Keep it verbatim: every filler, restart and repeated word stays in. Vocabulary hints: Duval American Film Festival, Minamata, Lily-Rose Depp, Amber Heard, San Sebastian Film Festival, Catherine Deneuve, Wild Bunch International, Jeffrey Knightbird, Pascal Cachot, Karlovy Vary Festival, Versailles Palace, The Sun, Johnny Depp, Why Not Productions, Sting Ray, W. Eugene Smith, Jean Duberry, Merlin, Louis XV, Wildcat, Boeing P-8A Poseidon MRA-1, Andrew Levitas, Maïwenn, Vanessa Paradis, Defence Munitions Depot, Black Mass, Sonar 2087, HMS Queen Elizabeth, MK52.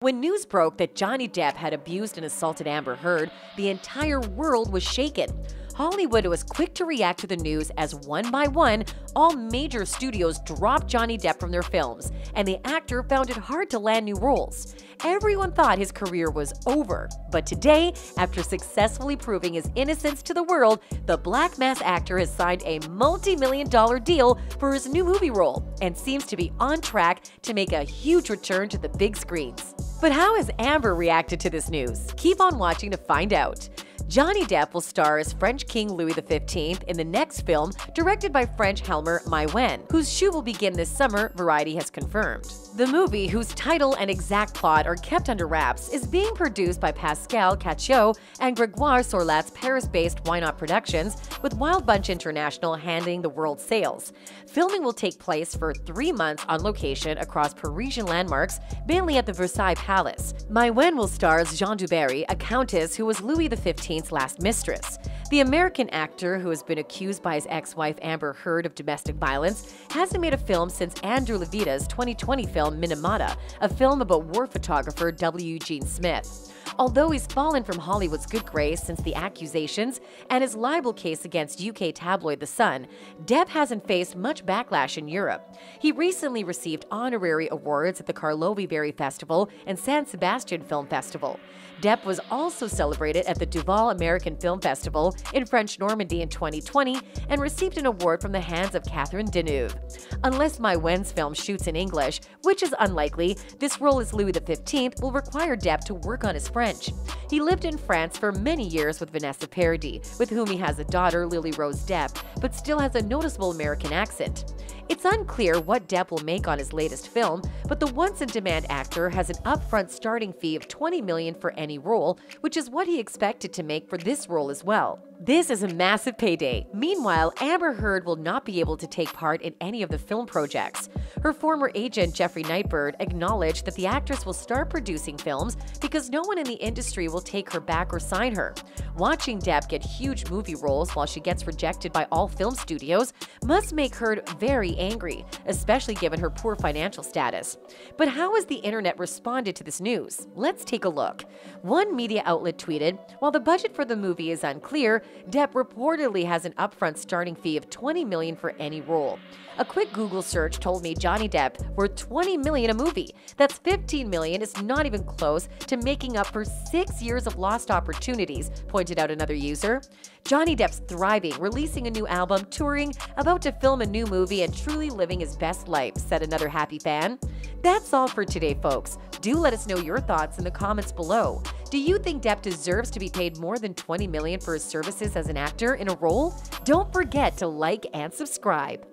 When news broke that Johnny Depp had abused and assaulted Amber Heard, the entire world was shaken. Hollywood was quick to react to the news as one by one, all major studios dropped Johnny Depp from their films, and the actor found it hard to land new roles. Everyone thought his career was over, but today, after successfully proving his innocence to the world, the Black Mass actor has signed a multi-million dollar deal for his new movie role and seems to be on track to make a huge return to the big screens. But how has Amber reacted to this news? Keep on watching to find out. Johnny Depp will star as French King Louis the fifteenth in the next film, directed by French helmer Maïwenn, whose shoot will begin this summer, Variety has confirmed. The movie, whose title and exact plot are kept under wraps, is being produced by Pascal Cachot and Grégoire Sorlat's Paris-based Why Not Productions, with Wild Bunch International handling the world sales. Filming will take place for three months on location across Parisian landmarks, mainly at the Versailles Palace. Maïwenn will star as Jean Duberry, a countess who was Louis the fifteenth last mistress. The American actor, who has been accused by his ex-wife Amber Heard of domestic violence, hasn't made a film since Andrew Levitas' twenty twenty film Minamata, a film about war photographer W. Eugene Smith. Although he's fallen from Hollywood's good grace since the accusations and his libel case against U K tabloid The Sun, Depp hasn't faced much backlash in Europe. He recently received honorary awards at the Karlovy Vary Festival and San Sebastian Film Festival. Depp was also celebrated at the Duval American Film Festival in French Normandy in twenty twenty and received an award from the hands of Catherine Deneuve. Unless Maïwenn's film shoots in English, which is unlikely, this role as Louis the fifteenth will require Depp to work on his French. He lived in France for many years with Vanessa Paradis, with whom he has a daughter, Lily-Rose Depp, but still has a noticeable American accent. It's unclear what Depp will make on his latest film, but the once-in-demand actor has an upfront starting fee of twenty million dollars for any role, which is what he expected to make for this role as well. This is a massive payday. Meanwhile, Amber Heard will not be able to take part in any of the film projects. Her former agent, Jeffrey Knightbird, acknowledged that the actress will start producing films because no one in the industry will take her back or sign her. Watching Depp get huge movie roles while she gets rejected by all film studios must make Heard very angry, especially given her poor financial status. But how has the internet responded to this news? Let's take a look. One media outlet tweeted, "While the budget for the movie is unclear, Depp reportedly has an upfront starting fee of twenty million dollars for any role. A quick Google search told me Johnny Depp worth twenty million dollars a movie. That's fifteen million dollars. It's not even close to making up for six years of lost opportunities," pointed out another user. Johnny Depp's thriving, releasing a new album, touring, about to film a new movie, and truly living his best life, said another happy fan. That's all for today, folks. Do let us know your thoughts in the comments below. Do you think Depp deserves to be paid more than twenty million dollars for his services as an actor in a role? Don't forget to like and subscribe.